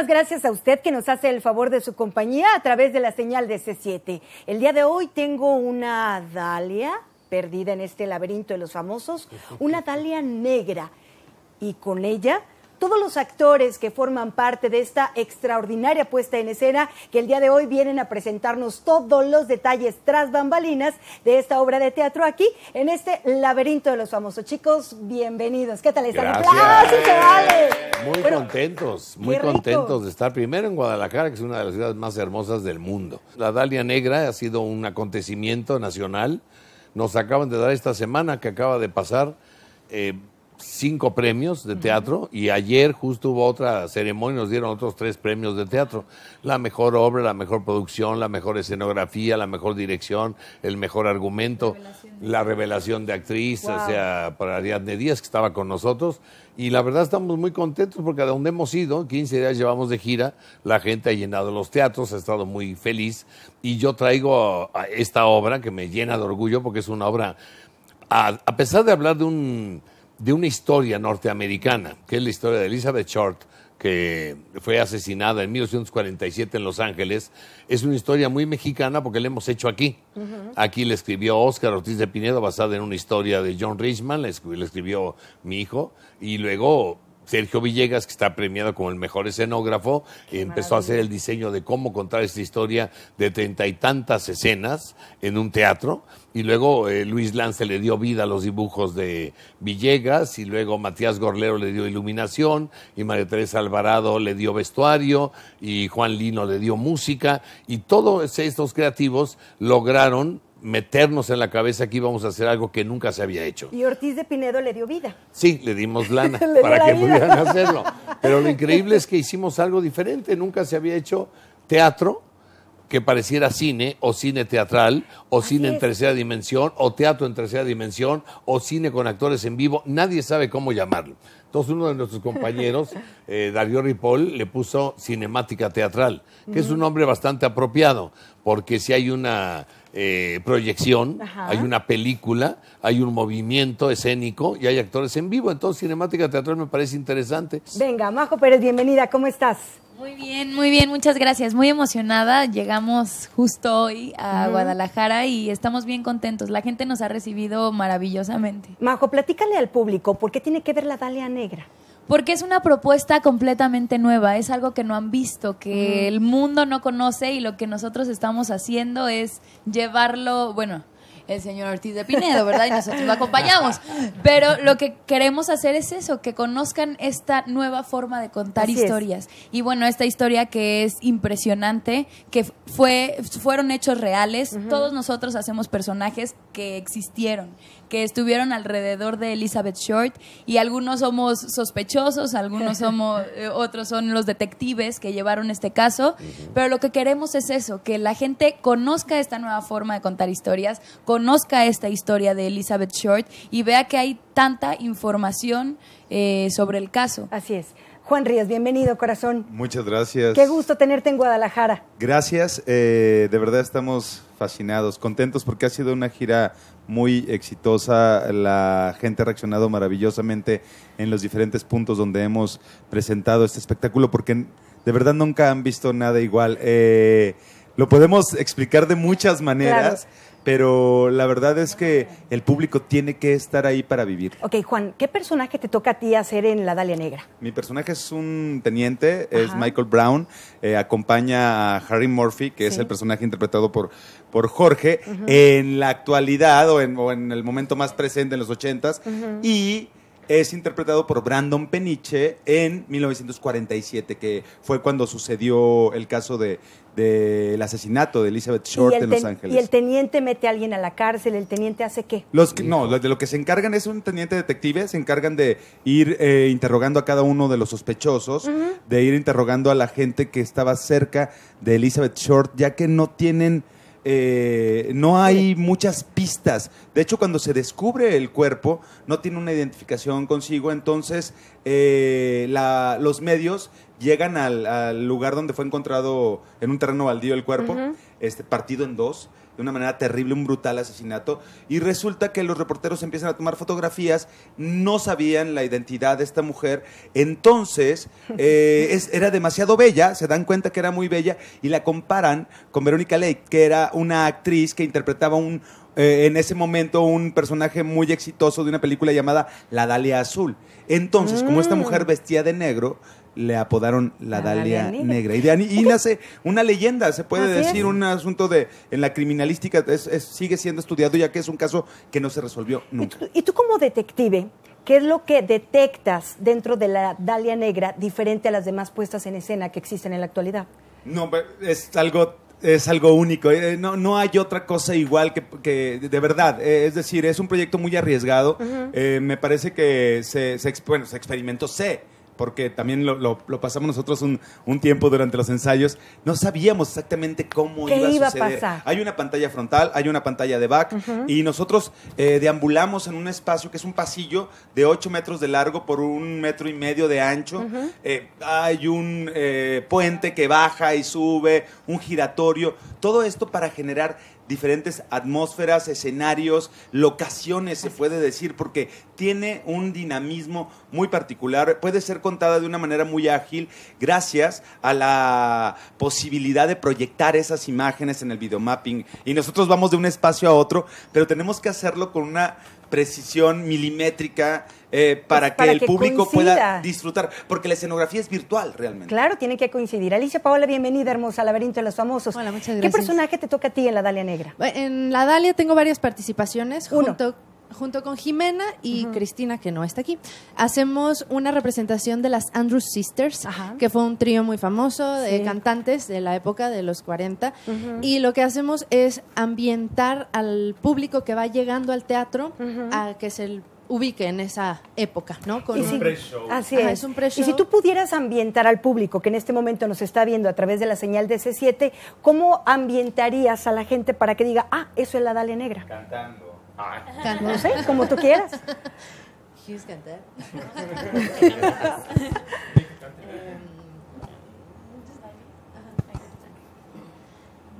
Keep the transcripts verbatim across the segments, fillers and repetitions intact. Muchísimas gracias a usted que nos hace el favor de su compañía a través de la señal de C siete. El día de hoy tengo una dalia perdida en este laberinto de los famosos, una dalia negra, y con ella todos los actores que forman parte de esta extraordinaria puesta en escena que el día de hoy vienen a presentarnos todos los detalles tras bambalinas de esta obra de teatro aquí en este laberinto de los famosos. Chicos, bienvenidos. ¿Qué tal están? Gracias. Vale. Muy bueno, contentos, muy contentos de estar primero en Guadalajara, que es una de las ciudades más hermosas del mundo. La Dalia Negra ha sido un acontecimiento nacional. Nos acaban de dar esta semana que acaba de pasar eh, cinco premios de teatro, y ayer justo hubo otra ceremonia y nos dieron otros tres premios de teatro. La mejor obra, la mejor producción, la mejor escenografía, la mejor dirección, el mejor argumento, la revelación de actriz, wow. O sea, para Ariadne Díaz, que estaba con nosotros. Y la verdad estamos muy contentos porque a donde hemos ido, quince días llevamos de gira, la gente ha llenado los teatros, ha estado muy feliz. Y yo traigo a esta obra que me llena de orgullo porque es una obra, a, a pesar de hablar de un... de una historia norteamericana, que es la historia de Elizabeth Short, que fue asesinada en mil novecientos cuarenta y siete en Los Ángeles. Es una historia muy mexicana porque la hemos hecho aquí. Uh-huh. Aquí la escribió Oscar Ortiz de Pinedo, basada en una historia de John Richman, la escribió mi hijo, y luego Sergio Villegas, que está premiado como el mejor escenógrafo, Qué empezó maravilla. a hacer el diseño de cómo contar esta historia de treinta y tantas escenas en un teatro. Y luego eh, Luis Lance le dio vida a los dibujos de Villegas, y luego Matías Gorlero le dio iluminación, y María Teresa Alvarado le dio vestuario, y Juan Lino le dio música, y todos estos creativos lograron meternos en la cabeza que íbamos a hacer algo que nunca se había hecho. Y Ortiz de Pinedo le dio vida. Sí, le dimos lana le para la que vida. pudieran hacerlo. Pero lo increíble es que hicimos algo diferente. Nunca se había hecho teatro que pareciera cine, o cine teatral, o Así cine es. en tercera dimensión, o teatro en tercera dimensión, o cine con actores en vivo. Nadie sabe cómo llamarlo. Entonces uno de nuestros compañeros, eh, Darío Ripoll, le puso Cinemática Teatral, que uh-huh. es un nombre bastante apropiado, porque si hay una eh, proyección, Ajá. hay una película, hay un movimiento escénico y hay actores en vivo. Entonces Cinemática Teatral me parece interesante. Venga, Majo Pérez, bienvenida, ¿cómo estás? Muy bien, muy bien, muchas gracias. Muy emocionada. Llegamos justo hoy a uh-huh. Guadalajara y estamos bien contentos. La gente nos ha recibido maravillosamente. Majo, platícale al público, ¿por qué tiene que ver la Dalia Negra? Porque es una propuesta completamente nueva, es algo que no han visto, que uh-huh. el mundo no conoce, y lo que nosotros estamos haciendo es llevarlo, bueno, el señor Ortiz de Pinedo, ¿verdad? Y nosotros lo acompañamos. Pero lo que queremos hacer es eso, que conozcan esta nueva forma de contar Así historias. Es. Y bueno, esta historia que es impresionante, que fue, fueron hechos reales. Uh-huh. Todos nosotros hacemos personajes que existieron, que estuvieron alrededor de Elizabeth Short, y algunos somos sospechosos, algunos somos, otros son los detectives que llevaron este caso, pero lo que queremos es eso, que la gente conozca esta nueva forma de contar historias, conozca esta historia de Elizabeth Short y vea que hay tanta información eh, sobre el caso. Así es. Juan Ríos, bienvenido, corazón. Muchas gracias. Qué gusto tenerte en Guadalajara. Gracias, eh, de verdad estamos fascinados, contentos porque ha sido una gira muy exitosa. La gente ha reaccionado maravillosamente en los diferentes puntos donde hemos presentado este espectáculo, porque de verdad nunca han visto nada igual. Eh, lo podemos explicar de muchas maneras, claro. pero la verdad es que el público tiene que estar ahí para vivir. Ok, Juan, ¿qué personaje te toca a ti hacer en La Dalia Negra? Mi personaje es un teniente, Ajá. es Michael Brown, eh, acompaña a Harry Murphy, que sí. es el personaje interpretado por, por Jorge, uh-huh. en la actualidad o en, o en el momento más presente, en los ochentas, uh-huh. y es interpretado por Brandon Peniche en mil novecientos cuarenta y siete, que fue cuando sucedió el caso de, de el asesinato de Elizabeth Short en Los Ángeles. ¿Y el teniente mete a alguien a la cárcel? ¿El teniente hace qué? Los que, no, de lo que se encargan es un teniente detective, se encargan de ir eh, interrogando a cada uno de los sospechosos, uh-huh. de ir interrogando a la gente que estaba cerca de Elizabeth Short, ya que no tienen, eh, no hay muchas pistas artistas. De hecho, cuando se descubre el cuerpo, no tiene una identificación consigo, entonces eh, la, los medios llegan al, al lugar donde fue encontrado en un terreno baldío el cuerpo, uh-huh. este, partido en dos, de una manera terrible, un brutal asesinato, y resulta que los reporteros empiezan a tomar fotografías, no sabían la identidad de esta mujer, entonces eh, es, era demasiado bella, se dan cuenta que era muy bella, y la comparan con Verónica Lake, que era una actriz que interpretaba un, eh, en ese momento un personaje muy exitoso de una película llamada La Dalia Azul. Entonces, mm. como esta mujer vestía de negro, le apodaron La, la Dalia, Dalia Negra. Y, de, y nace una leyenda, se puede Así decir, es. un asunto de en la criminalística es, es, sigue siendo estudiado, ya que es un caso que no se resolvió nunca. ¿Y tú, y tú como detective, qué es lo que detectas dentro de La Dalia Negra diferente a las demás puestas en escena que existen en la actualidad? No, es algo... Es algo único, eh, no, no hay otra cosa igual que, que de verdad, eh, es decir, es un proyecto muy arriesgado, uh-huh. eh, me parece que se, se, bueno, se experimentó, sé, porque también lo, lo, lo pasamos nosotros un, un tiempo durante los ensayos, no sabíamos exactamente cómo iba, iba a suceder. A pasar? Hay una pantalla frontal, hay una pantalla de back, uh-huh. y nosotros eh, deambulamos en un espacio que es un pasillo de ocho metros de largo por un metro y medio de ancho, uh-huh. eh, hay un eh, puente que baja y sube, un giratorio, todo esto para generar diferentes atmósferas, escenarios, locaciones, se puede decir, porque tiene un dinamismo muy particular, puede ser contada de una manera muy ágil gracias a la posibilidad de proyectar esas imágenes en el videomapping. Y nosotros vamos de un espacio a otro, pero tenemos que hacerlo con una precisión milimétrica eh, para, pues para que el que público coincida. Pueda disfrutar, porque la escenografía es virtual realmente. Claro, tiene que coincidir. Alicia Paola, bienvenida, hermosa, al Laberinto de los Famosos. Hola, muchas gracias. ¿Qué personaje te toca a ti en La Dalia Negra? En La Dalia tengo varias participaciones. Uno. Junto, junto con Jimena y uh-huh. Cristina, que no está aquí. Hacemos una representación de las Andrews Sisters, ajá. que fue un trío muy famoso de sí. cantantes de la época de los cuarenta. Uh-huh. Y lo que hacemos es ambientar al público que va llegando al teatro uh-huh. a que se ubique en esa época, ¿no? Con si, un pre-show. Así ajá, es. es un pre-show. Y si tú pudieras ambientar al público que en este momento nos está viendo a través de la señal de C siete, ¿cómo ambientarías a la gente para que diga, ah, eso es La Dalia Negra? Cantando. No sé, como tú quieras. ¿Quieres cantar?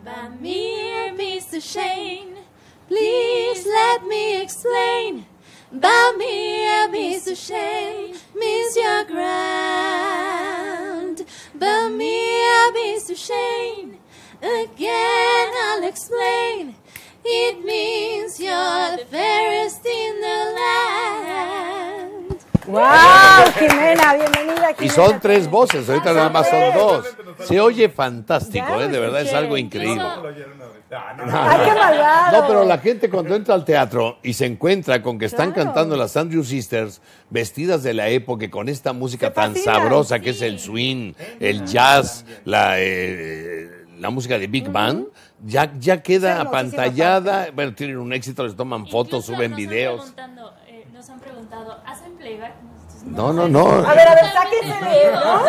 By me and Mister Shane, please let me explain. By me and Mister Shane, miss your ground. By me and Mister Shane, again I'll explain. It means you're the fairest in the land. ¡Wow! Jimena, bienvenida, Jimena. Y son tres voces, ahorita ah, nada más son dos. Se oye fantástico, ya, ¿eh? De verdad es algo increíble. Ah, no, no, no. Ay, qué malvado. No, pero la gente cuando entra al teatro y se encuentra con que están claro. cantando las Andrews Sisters vestidas de la época con esta música tan sabrosa sí. que es el swing, el jazz, la, eh, la música de Big uh-huh. Band. Ya, ya queda sí, apantallada, sí, bueno, tienen un éxito, les toman fotos, suben nos videos. Han eh, nos han preguntado, ¿hacen playback? No, no, no. no. A ver, a ver, sáquense, ¿no?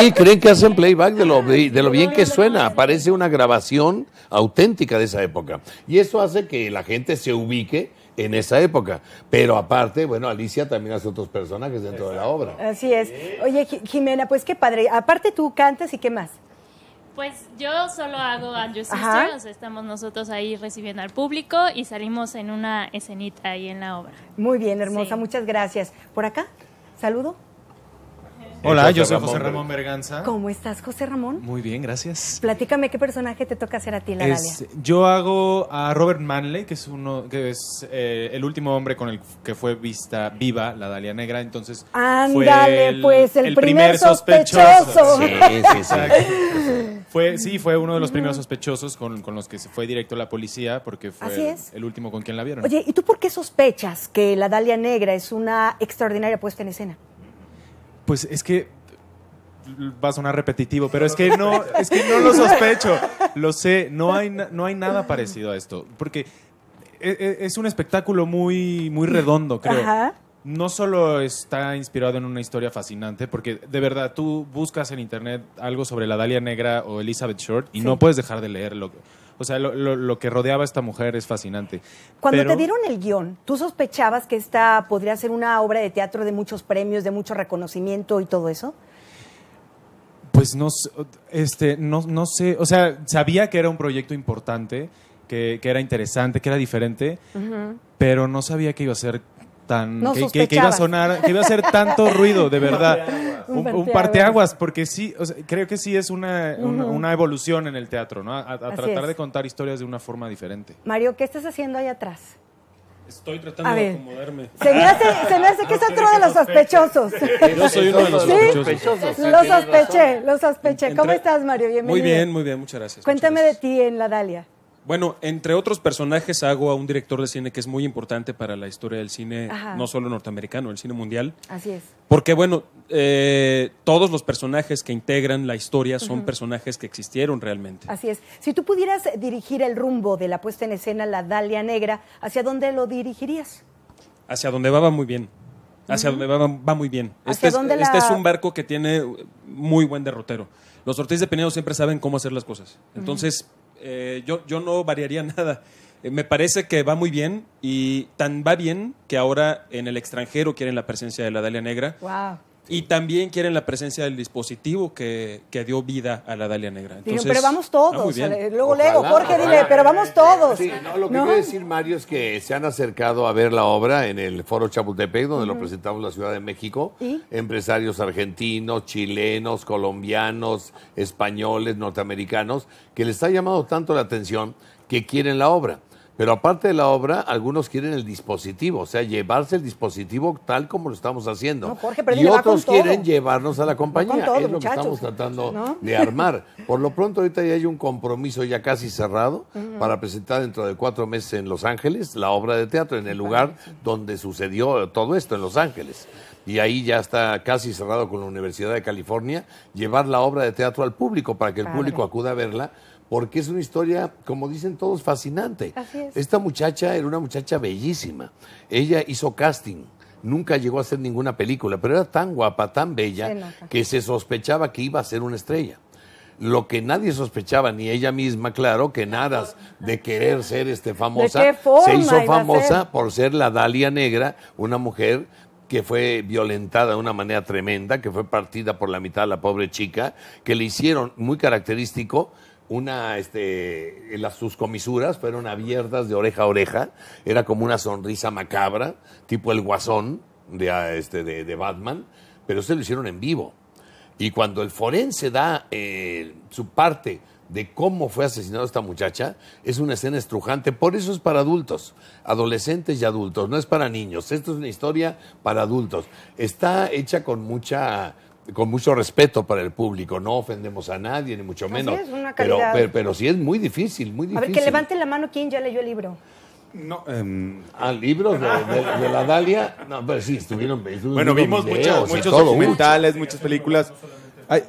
Sí, creen que hacen playback de lo, de, de lo bien que suena. Parece una grabación auténtica de esa época. Y eso hace que la gente se ubique en esa época. Pero aparte, bueno, Alicia también hace otros personajes dentro Exacto. de la obra. Así es. Oye, Jimena, pues qué padre. Aparte tú cantas y qué más. Pues yo solo hago Andrews Sisters, o sea, estamos nosotros ahí recibiendo al público y salimos en una escenita ahí en la obra. Muy bien, hermosa, sí. muchas gracias. ¿Por acá? ¿Saludo? Hola, yo soy José Ramón Berganza. ¿Cómo estás, José Ramón? Muy bien, gracias. Platícame qué personaje te toca hacer a ti, La Dalia. Yo hago a Robert Manley, que es uno, que es eh, el último hombre con el que fue vista viva La Dalia Negra, entonces. Ándale, el, pues el, el primer, primer sospechoso. sospechoso. Sí, sí, sí. Fue, sí, fue uno de los primeros sospechosos con, con los que se fue directo la policía, porque fue el, el último con quien la vieron. Oye, ¿y tú por qué sospechas que La Dalia Negra es una extraordinaria puesta en escena? Pues es que va a sonar repetitivo, pero es que no, es que no lo sospecho. Lo sé, no hay, no hay nada parecido a esto, porque es un espectáculo muy, muy redondo, creo. Ajá. No solo está inspirado en una historia fascinante, porque de verdad tú buscas en internet algo sobre La Dalia Negra o Elizabeth Short y sí. no puedes dejar de leerlo. O sea, lo, lo, lo que rodeaba a esta mujer es fascinante. Cuando Pero... te dieron el guión, ¿tú sospechabas que esta podría ser una obra de teatro de muchos premios, de mucho reconocimiento y todo eso? Pues no, este, no, no sé, o sea, sabía que era un proyecto importante, que, que era interesante, que era diferente, uh-huh. pero no sabía que iba a ser tan... No que, que, que iba a sonar, que iba a hacer tanto ruido, de verdad. Un, un parteaguas, porque sí, o sea, creo que sí es una, uh-huh. una, una evolución en el teatro, ¿no? A, a tratar es. de contar historias de una forma diferente. Mario, ¿qué estás haciendo ahí atrás? Estoy tratando a de ver. acomodarme. Se me hace, se me hace que es otro de los sospechosos. Yo soy uno de los sospechosos. ¿Sí? Lo sospeché, lo sospeché. ¿Cómo estás, Mario? Bienvenido. Muy bien, muy bien, muchas gracias. Cuéntame muchas gracias. de ti en La Dalia. Bueno, entre otros personajes hago a un director de cine que es muy importante para la historia del cine, Ajá. no solo norteamericano, el cine mundial. Así es. Porque, bueno, eh, todos los personajes que integran la historia son uh-huh. personajes que existieron realmente. Así es. Si tú pudieras dirigir el rumbo de la puesta en escena La Dalia Negra, ¿hacia dónde lo dirigirías? Hacia donde va, va muy bien. Hacia uh-huh. donde va, va muy bien. Este, es, la... este es un barco que tiene muy buen derrotero. Los Ortiz de Pinedo siempre saben cómo hacer las cosas. Entonces... Uh-huh. Eh, yo, yo no variaría nada. Eh, me parece que va muy bien y tan va bien que ahora en el extranjero quieren la presencia de La Dalia Negra. Wow. Y también quieren la presencia del dispositivo que, que dio vida a La Dalia Negra. Entonces, Digo, pero vamos todos. Ah, luego, ojalá, luego, Jorge, ojalá, dile, pero vamos todos. Sí, no, lo que ¿no? quiero decir, Mario, es que se han acercado a ver la obra en el Foro Chapultepec, donde uh-huh. lo presentamos en la Ciudad de México. ¿Y? Empresarios argentinos, chilenos, colombianos, españoles, norteamericanos, que les ha llamado tanto la atención que quieren la obra. Pero aparte de la obra, algunos quieren el dispositivo, o sea, llevarse el dispositivo tal como lo estamos haciendo. No, Jorge, pero y otros quieren todo. llevarnos a la compañía, todo, es lo muchachos. que estamos tratando ¿No? de armar. Por lo pronto, ahorita ya hay un compromiso ya casi cerrado uh-huh. para presentar dentro de cuatro meses en Los Ángeles la obra de teatro, en el lugar donde sucedió todo esto, en Los Ángeles. Y ahí ya está casi cerrado con la Universidad de California, llevar la obra de teatro al público para que el Padre. público acuda a verla. Porque es una historia, como dicen todos, fascinante. Así es. Esta muchacha era una muchacha bellísima. Ella hizo casting. Nunca llegó a hacer ninguna película, pero era tan guapa, tan bella, que se sospechaba que iba a ser una estrella. Lo que nadie sospechaba, ni ella misma, claro, que en aras de querer ser este, famosa, se hizo famosa por ser la Dalia Negra, una mujer que fue violentada de una manera tremenda, que fue partida por la mitad la pobre chica, que le hicieron muy característico. Una, este, las, sus comisuras fueron abiertas de oreja a oreja, era como una sonrisa macabra, tipo el guasón de, este, de, de Batman, pero se lo hicieron en vivo. Y cuando el forense da eh, su parte de cómo fue asesinada esta muchacha, es una escena estrujante. Por eso es para adultos, adolescentes y adultos, no es para niños. Esto es una historia para adultos. Está hecha con mucha... con mucho respeto para el público, no ofendemos a nadie, ni mucho menos. Así es, una calidad. Pero, pero, pero sí es muy difícil, muy difícil. A ver, que levante la mano quien ya leyó el libro. No, um, ah, libros de, de, de La Dalia. No, pero sí, estuvieron. estuvieron bueno, vimos mucha, muchos todo, documentales, mucho. muchas películas. Hay,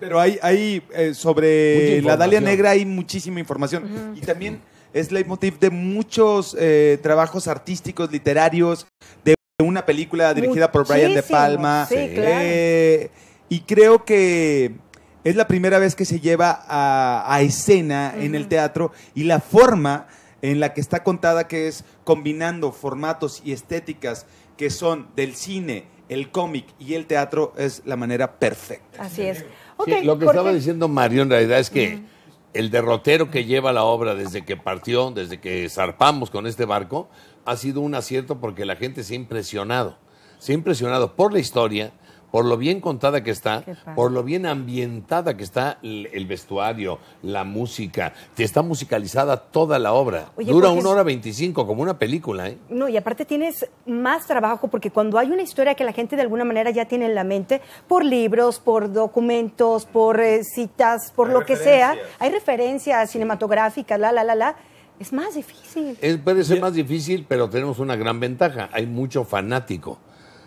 pero hay, hay eh, sobre La Dalia Negra hay muchísima información. Uh-huh. Y también es leitmotiv de muchos eh, trabajos artísticos, literarios, de una película dirigida Muchísimo. por Brian De Palma. Sí, eh, claro. Y creo que es la primera vez que se lleva a, a escena uh-huh. en el teatro, y la forma en la que está contada, que es combinando formatos y estéticas que son del cine, el cómic y el teatro, es la manera perfecta. Así es. Okay, sí, lo que Jorge. estaba diciendo Mario en realidad es que uh-huh. el derrotero que lleva la obra desde que partió, desde que zarpamos con este barco, ha sido un acierto porque la gente se ha impresionado. Se ha impresionado por la historia, por lo bien contada que está, por lo bien ambientada que está el vestuario, la música. Está musicalizada toda la obra. Oye, dura una hora veinticinco, como una película, ¿eh? No, y aparte tienes más trabajo, porque cuando hay una historia que la gente de alguna manera ya tiene en la mente, por libros, por documentos, por eh, citas, por hay lo que sea, hay referencias cinematográficas, la, la, la, la. Es más difícil. Es, puede ser más difícil, pero tenemos una gran ventaja. Hay mucho fanático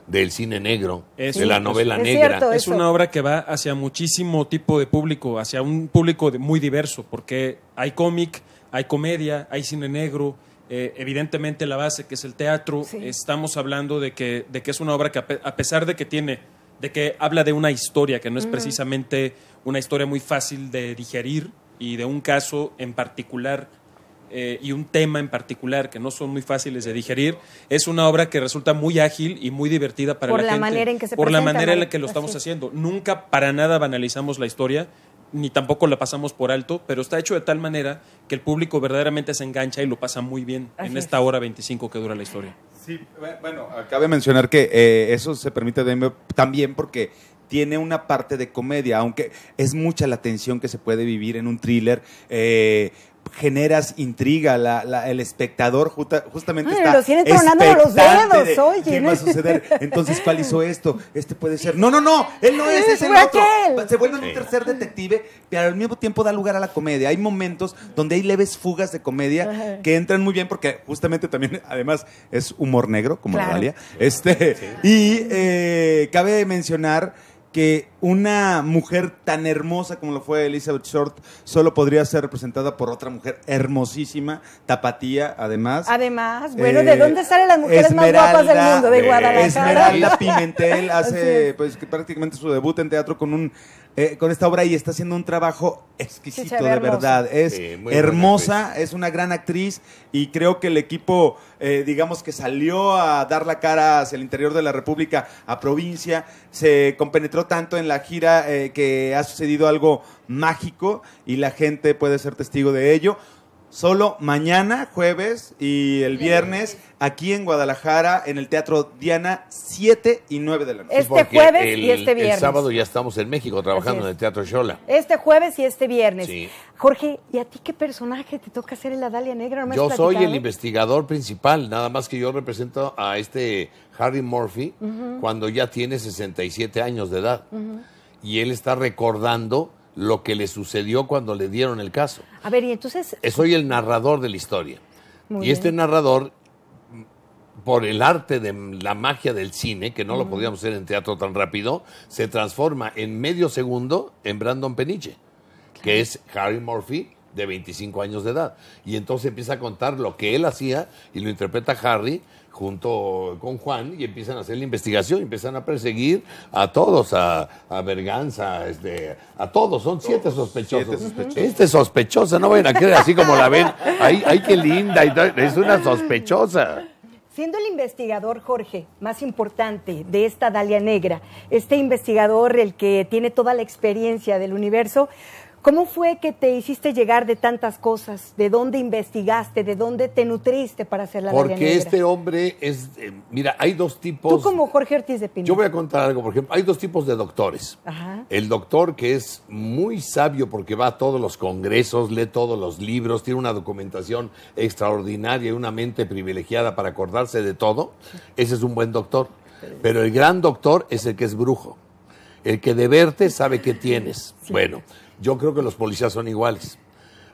del cine negro, eso, de la novela es negra. Cierto, es eso. Una obra que va hacia muchísimo tipo de público, hacia un público de, muy diverso, porque hay cómic, hay comedia, hay cine negro, eh, evidentemente la base que es el teatro. Sí. Estamos hablando de que, de que es una obra que a, pe, a pesar de que tiene, de que habla de una historia que no es uh-huh. precisamente una historia muy fácil de digerir, y de un caso en particular eh, y un tema en particular que no son muy fáciles de digerir, es una obra que resulta muy ágil y muy divertida para la gente. Por la manera en que se presenta. Por la manera en la que lo estamos haciendo. Nunca para nada banalizamos la historia, ni tampoco la pasamos por alto, pero está hecho de tal manera que el público verdaderamente se engancha y lo pasa muy bien Así en esta es. hora veinticinco que dura la historia. Sí, bueno, cabe mencionar que eh, eso se permite también porque tiene una parte de comedia, aunque es mucha la tensión que se puede vivir en un thriller, eh, generas intriga, la, la, el espectador justa, justamente Ay, está los expectante los dedos, de oye. qué va a suceder, entonces ¿cuál hizo esto? Este puede ser, no, no, no, él no es, es el otro, se vuelve un tercer detective, pero al mismo tiempo da lugar a la comedia. Hay momentos donde hay leves fugas de comedia que entran muy bien porque justamente también, además, es humor negro, como claro. La Dalia, este, sí. y eh, cabe mencionar que una mujer tan hermosa como lo fue Elizabeth Short solo podría ser representada por otra mujer hermosísima, tapatía, además. Además, bueno, eh, ¿de dónde salen las mujeres Esmeralda, más guapas del mundo? De Guadalajara. Esmeralda Pimentel hace pues que prácticamente su debut en teatro con un eh, con esta obra y está haciendo un trabajo exquisito, sí, de verdad. Es sí, hermosa, es una gran actriz y creo que el equipo, eh, digamos que salió a dar la cara hacia el interior de la República, a provincia, se compenetró tanto en la gira eh, que ha sucedido algo mágico y la gente puede ser testigo de ello. Solo mañana, jueves y el viernes, aquí en Guadalajara, en el Teatro Diana, siete y nueve de la noche. Este Porque jueves el, y este viernes. El sábado ya estamos en México trabajando en el Teatro Xola. Este jueves y este viernes. Sí. Jorge, ¿y a ti qué personaje te toca hacer en La Dalia Negra? ¿No yo soy el investigador principal, nada más que yo represento a este Harry Murphy uh-huh. cuando ya tiene sesenta y siete años de edad. Uh-huh. Y él está recordando lo que le sucedió cuando le dieron el caso. A ver, y entonces... Soy el narrador de la historia. Muy y bien. Este narrador, por el arte de la magia del cine, que no uh-huh. lo podíamos hacer en teatro tan rápido, se transforma en medio segundo en Brandon Peniche, claro. que es Harry Murphy, de veinticinco años de edad. Y entonces empieza a contar lo que él hacía y lo interpreta Harry junto con Juan y empiezan a hacer la investigación, empiezan a perseguir a todos, a, a Berganza, este, a todos, son siete sospechosos. Siete sospechosos. Uh-huh. Este sospechosa, no vayan a creer así como la ven, ay, ay qué linda, es una sospechosa. Siendo el investigador, Jorge, más importante de esta Dalia Negra, este investigador, el que tiene toda la experiencia del universo, ¿cómo fue que te hiciste llegar de tantas cosas? ¿De dónde investigaste? ¿De dónde te nutriste para hacer La Dalia Negra? Porque este hombre es... Eh, mira, hay dos tipos... Tú como Jorge Ortiz de Pinedo. Yo voy a contar algo, por ejemplo. Hay dos tipos de doctores. Ajá. El doctor que es muy sabio porque va a todos los congresos, lee todos los libros, tiene una documentación extraordinaria y una mente privilegiada para acordarse de todo. Ese es un buen doctor. Pero el gran doctor es el que es brujo. El que de verte sabe qué tienes. Sí. Bueno... Yo creo que los policías son iguales.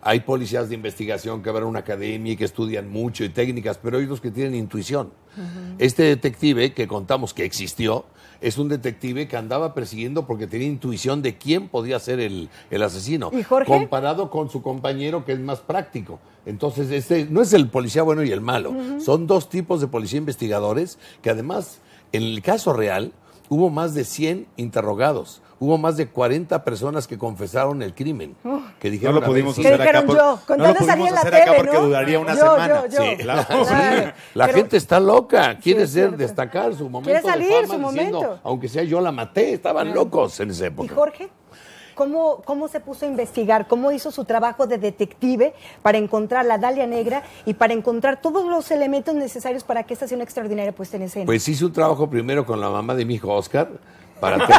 Hay policías de investigación que van a una academia y que estudian mucho y técnicas, pero hay los que tienen intuición. Uh-huh. Este detective que contamos que existió es un detective que andaba persiguiendo porque tenía intuición de quién podía ser el, el asesino. ¿Y Jorge? Comparado con su compañero que es más práctico. Entonces, este no es el policía bueno y el malo. Uh-huh. Son dos tipos de policía investigadores que además, en el caso real, hubo más de cien interrogados. Hubo más de cuarenta personas que confesaron el crimen. Uh, que dijeron, no lo pudimos ver, sí. hacer acá, por, yo, con no lo pudimos hacer tele, acá porque ¿no? duraría una yo, semana. Yo, yo. Sí, claro. Claro. La pero, gente está loca, quiere sí, ser, destacar su momento. Quiere salir de fama, su momento. Diciendo, aunque sea yo la maté, estaban locos en esa época. ¿Y Jorge? ¿Cómo, ¿Cómo se puso a investigar? ¿Cómo hizo su trabajo de detective para encontrar La Dalia Negra y para encontrar todos los elementos necesarios para que esta sea una extraordinaria puesta en escena? Pues hice un trabajo primero con la mamá de mi hijo Oscar, Para, te,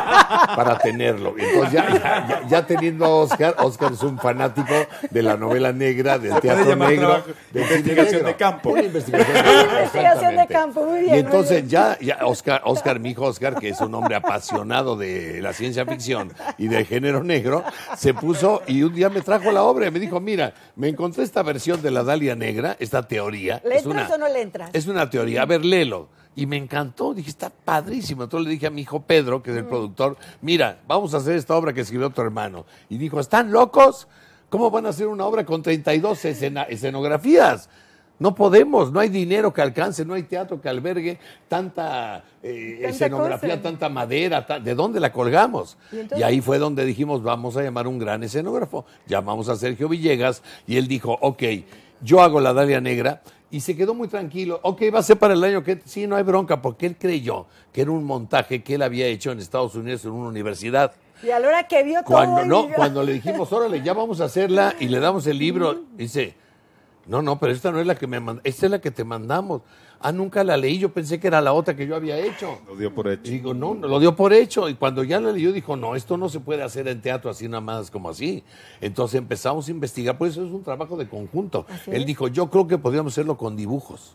para tenerlo. Entonces, ya, ya, ya, ya teniendo a Oscar, Oscar es un fanático de la novela negra, del teatro negro, de investigación de campo. Una investigación de campo. Investigación de campo, muy bien. Y entonces, bien. Ya, ya Oscar, Oscar, mi hijo Oscar, que es un hombre apasionado de la ciencia ficción y del género negro, se puso y un día me trajo la obra y me dijo: mira, me encontré esta versión de La Dalia Negra, esta teoría. ¿Le es entras una, o no le entras? Es una teoría. A ver, léelo. Y me encantó, dije, está padrísimo. Entonces le dije a mi hijo Pedro, que es el productor, mira, vamos a hacer esta obra que escribió tu hermano. Y dijo, ¿están locos? ¿Cómo van a hacer una obra con treinta y dos escena escenografías? No podemos, no hay dinero que alcance, no hay teatro que albergue tanta, eh, tanta escenografía, cosa. Tanta madera, ta, ¿de dónde la colgamos? ¿Y, y ahí fue donde dijimos, vamos a llamar un gran escenógrafo. Llamamos a Sergio Villegas y él dijo, ok, yo hago La Dalia Negra, y se quedó muy tranquilo. Ok, va a ser para el año que... Sí, no hay bronca, porque él creyó que era un montaje que él había hecho en Estados Unidos en una universidad. Y a la hora que vio cuando, todo... No, video... Cuando le dijimos, órale, ya vamos a hacerla y le damos el libro, mm. dice... No, no, pero esta no es la que me mandamos, esta es la que te mandamos. Ah, nunca la leí, yo pensé que era la otra que yo había hecho. Lo dio por hecho. Digo, no, lo dio por hecho. Y cuando ya la leyó, dijo, no, esto no se puede hacer en teatro así nada más como así. Entonces empezamos a investigar, por eso es un trabajo de conjunto. ¿Así? Él dijo, yo creo que podríamos hacerlo con dibujos.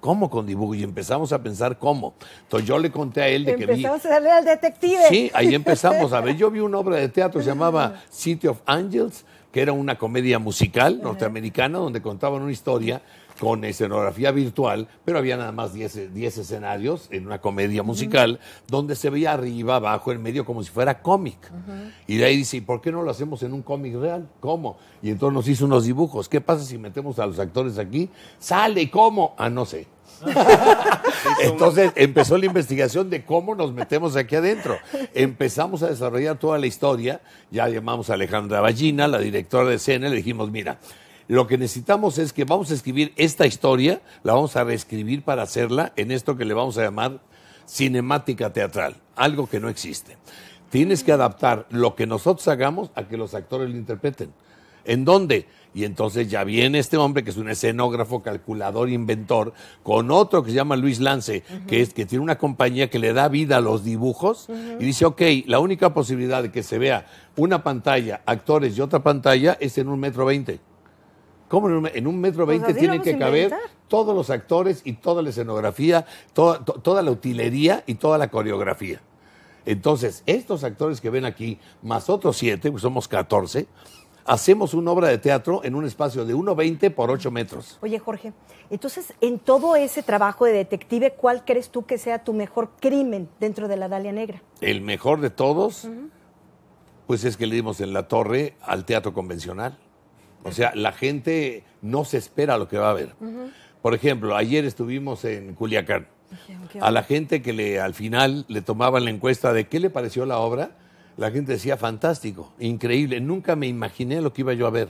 ¿Cómo con dibujo? Y empezamos a pensar cómo. Entonces yo le conté a él de que vi... Empezamos a darle al detective. Sí, ahí empezamos. A ver, yo vi una obra de teatro, se llamaba City of Angels, que era una comedia musical norteamericana donde contaban una historia con escenografía virtual, pero había nada más diez escenarios en una comedia musical, uh-huh. donde se veía arriba, abajo, en medio, como si fuera cómic. Uh-huh. Y de ahí dice, ¿y por qué no lo hacemos en un cómic real? ¿Cómo? Y entonces nos hizo unos dibujos. ¿Qué pasa si metemos a los actores aquí? ¿Sale? ¿Cómo? Ah, no sé. Entonces empezó la investigación de cómo nos metemos aquí adentro. Empezamos a desarrollar toda la historia. Ya llamamos a Alejandra Ballina, la directora de escena, y le dijimos, mira, lo que necesitamos es que vamos a escribir esta historia, la vamos a reescribir para hacerla en esto que le vamos a llamar cinemática teatral, algo que no existe. Tienes que adaptar lo que nosotros hagamos a que los actores lo interpreten. ¿En dónde? Y entonces ya viene este hombre que es un escenógrafo, calculador, inventor, con otro que se llama Luis Lance, uh-huh. que, es, que tiene una compañía que le da vida a los dibujos, uh-huh. y dice, ok, la única posibilidad de que se vea una pantalla, actores y otra pantalla es en un metro veinte. ¿Cómo en un, en un metro veinte pues tienen que caber todos los actores y toda la escenografía, toda, to, toda la utilería y toda la coreografía? Entonces, estos actores que ven aquí, más otros siete, pues somos catorce, hacemos una obra de teatro en un espacio de uno veinte por ocho metros. Oye, Jorge, entonces, en todo ese trabajo de detective, ¿cuál crees tú que sea tu mejor crimen dentro de La Dalia Negra? El mejor de todos, uh-huh. pues es que le dimos en la torre al teatro convencional. O sea, la gente no se espera lo que va a ver. Uh-huh. Por ejemplo, ayer estuvimos en Culiacán. Okay, okay. A la gente que le, al final le tomaban la encuesta de qué le pareció la obra, la gente decía, fantástico, increíble, nunca me imaginé lo que iba yo a ver.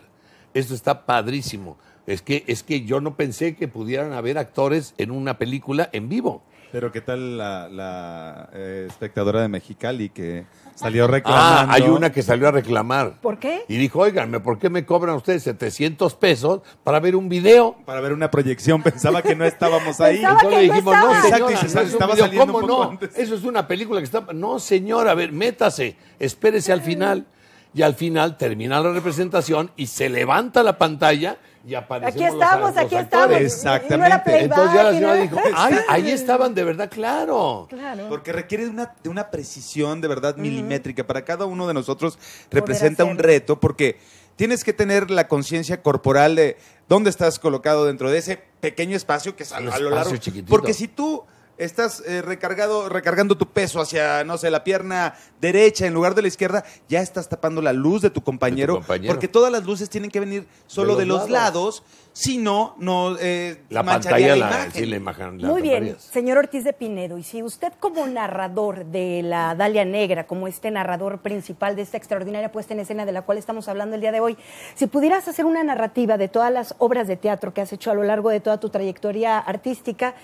Esto está padrísimo. Es que, es que yo no pensé que pudieran haber actores en una película en vivo. Pero ¿qué tal la, la eh, espectadora de Mexicali que salió reclamando? Ah, hay una que salió a reclamar. ¿Por qué? Y dijo, óiganme, ¿por qué me cobran ustedes setecientos pesos para ver un video? Para ver una proyección, pensaba que no estábamos ahí. Pensaba entonces que le dijimos, no, no señora, exacto, se no estaba video, saliendo ¿cómo no? Antes. Eso es una película que está... No, señora, a ver, métase, espérese al final. Y al final termina la representación y se levanta la pantalla... Y aquí estamos, los, aquí los estamos. Exactamente. No era playback, entonces ya la señora no... dijo, ay, ahí estaban de verdad, claro. Claro. Porque requiere de una, de una precisión de verdad uh-huh. milimétrica. Para cada uno de nosotros representa un reto porque tienes que tener la conciencia corporal de dónde estás colocado dentro de ese pequeño espacio que es a, a lo largo. Chiquitito. Porque si tú estás eh, recargado, recargando tu peso hacia, no sé, la pierna derecha en lugar de la izquierda, ya estás tapando la luz de tu compañero, de tu compañero. Porque todas las luces tienen que venir solo de los, de los lados, lados, si no, no eh, la mancharía la, la imagen. Sí, la imagen la Muy bien, señor Ortiz de Pinedo, y si usted como narrador de La Dalia Negra, como este narrador principal de esta extraordinaria puesta en escena de la cual estamos hablando el día de hoy, si pudieras hacer una narrativa de todas las obras de teatro que has hecho a lo largo de toda tu trayectoria artística,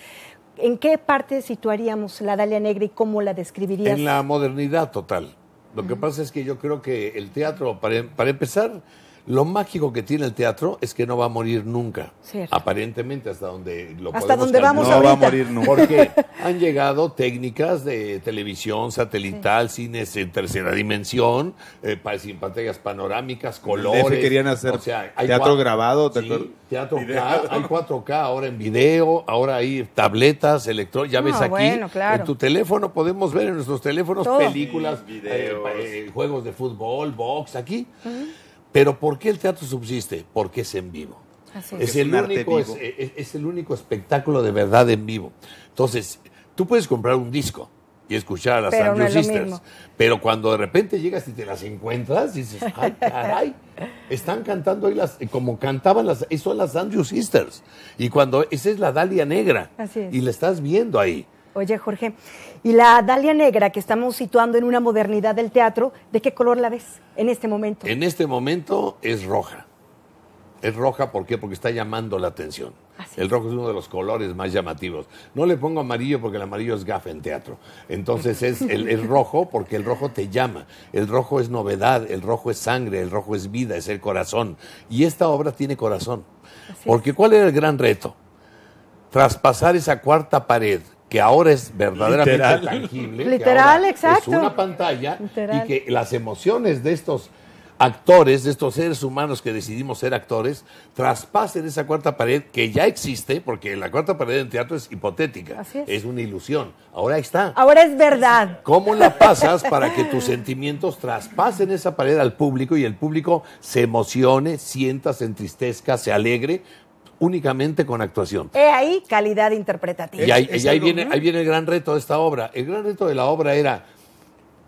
¿en qué parte situaríamos La Dalia Negra y cómo la describirías? En la modernidad total. Lo uh-huh. que pasa es que yo creo que el teatro, para, para empezar, lo mágico que tiene el teatro es que no va a morir nunca. Cierto. Aparentemente, hasta donde lo hasta podemos donde vamos no ahorita. Va a morir nunca. Porque han llegado técnicas de televisión satelital, sí. cines en tercera dimensión, eh, sin pantallas panorámicas, colores. Que querían hacer o sea, hay teatro cuatro, grabado. ¿Te sí, teatro K, hay cuatro K ahora en video, ahora hay tabletas, electrónicas. Ya no, ves aquí, bueno, claro. en tu teléfono podemos ver en nuestros teléfonos todo. Películas, sí, videos. Eh, eh, juegos de fútbol, box, aquí. Uh-huh. Pero ¿por qué el teatro subsiste? Porque es en vivo. Así es. Es, el es, único, vivo. Es, es, es el único espectáculo de verdad en vivo. Entonces, tú puedes comprar un disco, y escuchar a las Pero Andrews no Sisters. Pero cuando de repente llegas y te las encuentras, dices, ay, caray, están cantando ahí las, como cantaban las, eso las Andrews Sisters. Y cuando, esa es la Dalia Negra. Así es. Y la estás viendo ahí. Oye, Jorge, y la Dalia Negra que estamos situando en una modernidad del teatro, ¿de qué color la ves en este momento? En este momento es roja. Es roja, ¿por qué? Porque está llamando la atención. Así. El rojo es uno de los colores más llamativos. No le pongo amarillo porque el amarillo es gafe en teatro. Entonces es el, el rojo porque el rojo te llama. El rojo es novedad, el rojo es sangre, el rojo es vida, es el corazón. Y esta obra tiene corazón. Así porque es. ¿Cuál era el gran reto? Traspasar esa cuarta pared que ahora es verdaderamente literal. Tangible. Literal, exacto. Es una pantalla literal. Y que las emociones de estos actores, de estos seres humanos que decidimos ser actores, traspasen esa cuarta pared que ya existe, porque la cuarta pared en teatro es hipotética, es. es una ilusión, ahora está. Ahora es verdad. ¿Cómo la pasas para que tus sentimientos traspasen esa pared al público y el público se emocione, sienta, se entristezca, se alegre? Únicamente con actuación. He ahí calidad interpretativa. Y ahí, y ahí, viene, ahí viene el gran reto de esta obra. El gran reto de la obra era...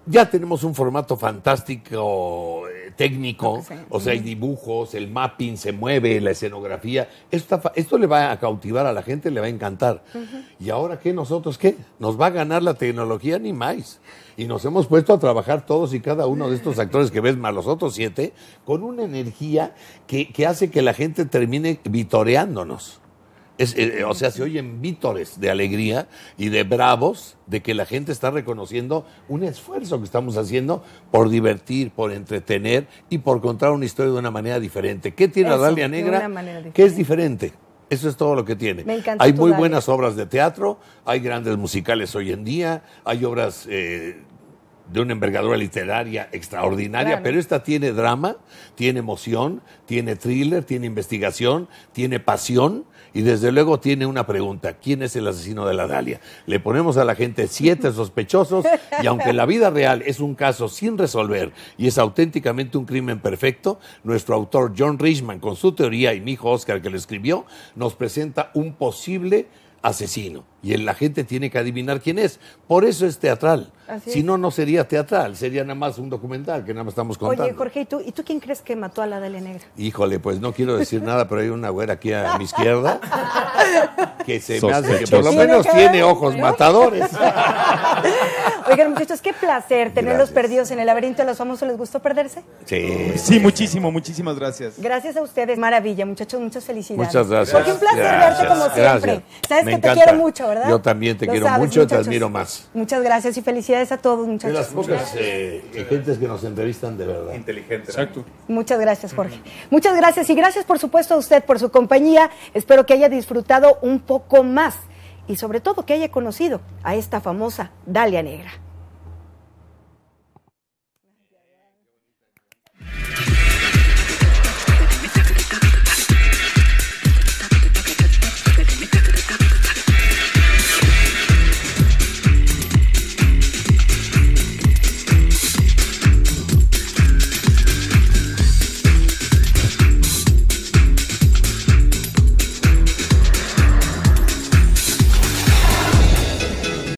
Ya tenemos un formato fantástico, eh, técnico, sí. o sea, hay dibujos, el mapping se mueve, la escenografía. Esto, esto le va a cautivar a la gente, le va a encantar. Uh-huh. ¿Y ahora qué? ¿Nosotros qué? ¿Nos va a ganar la tecnología? Ni más. Y nos hemos puesto a trabajar todos y cada uno de estos actores que ves, más los otros siete, con una energía que, que hace que la gente termine vitoreándonos. Es, eh, o sea, se oyen vítores de alegría y de bravos de que la gente está reconociendo un esfuerzo que estamos haciendo por divertir, por entretener y por contar una historia de una manera diferente. ¿Qué tiene Eso, la Dalia Negra? ¿Qué es diferente? Eso es todo lo que tiene. Me encanta. Hay muy Dalia. buenas obras de teatro, hay grandes musicales hoy en día, hay obras... Eh, de una envergadura literaria extraordinaria, claro. pero esta tiene drama, tiene emoción, tiene thriller, tiene investigación, tiene pasión y desde luego tiene una pregunta, ¿quién es el asesino de la Dalia? Le ponemos a la gente siete sospechosos y aunque la vida real es un caso sin resolver y es auténticamente un crimen perfecto, nuestro autor John Richman con su teoría y mi hijo Oscar que lo escribió, nos presenta un posible asesino. Y la gente tiene que adivinar quién es. Por eso es teatral. Así si es. no, no sería teatral. Sería nada más un documental que nada más estamos contando. Oye, Jorge, ¿y tú, ¿y tú quién crees que mató a la Dalia Negra? Híjole, pues no quiero decir nada, pero hay una güera aquí a mi izquierda que se me hace que por lo menos ¿Tiene, tiene ojos ¿no? matadores. Oigan, muchachos, qué placer tenerlos gracias. perdidos en el laberinto de los famosos. ¿Les gustó perderse? Sí. Sí, muchísimo, muchísimas gracias. Gracias a ustedes. Maravilla, muchachos, muchas felicidades. Muchas gracias. Porque un placer gracias. verte como gracias. siempre. Gracias. Sabes me que encanta. te quiero mucho. ¿Verdad? Yo también te Lo quiero sabes, mucho, muchachos. Te admiro más. Muchas gracias y felicidades a todos, muchachos. De las pocas eh, gentes que nos entrevistan de verdad. Inteligente. Exacto. Muchas gracias, Jorge. Mm-hmm. Muchas gracias y gracias, por supuesto, a usted por su compañía. Espero que haya disfrutado un poco más y sobre todo que haya conocido a esta famosa Dalia Negra.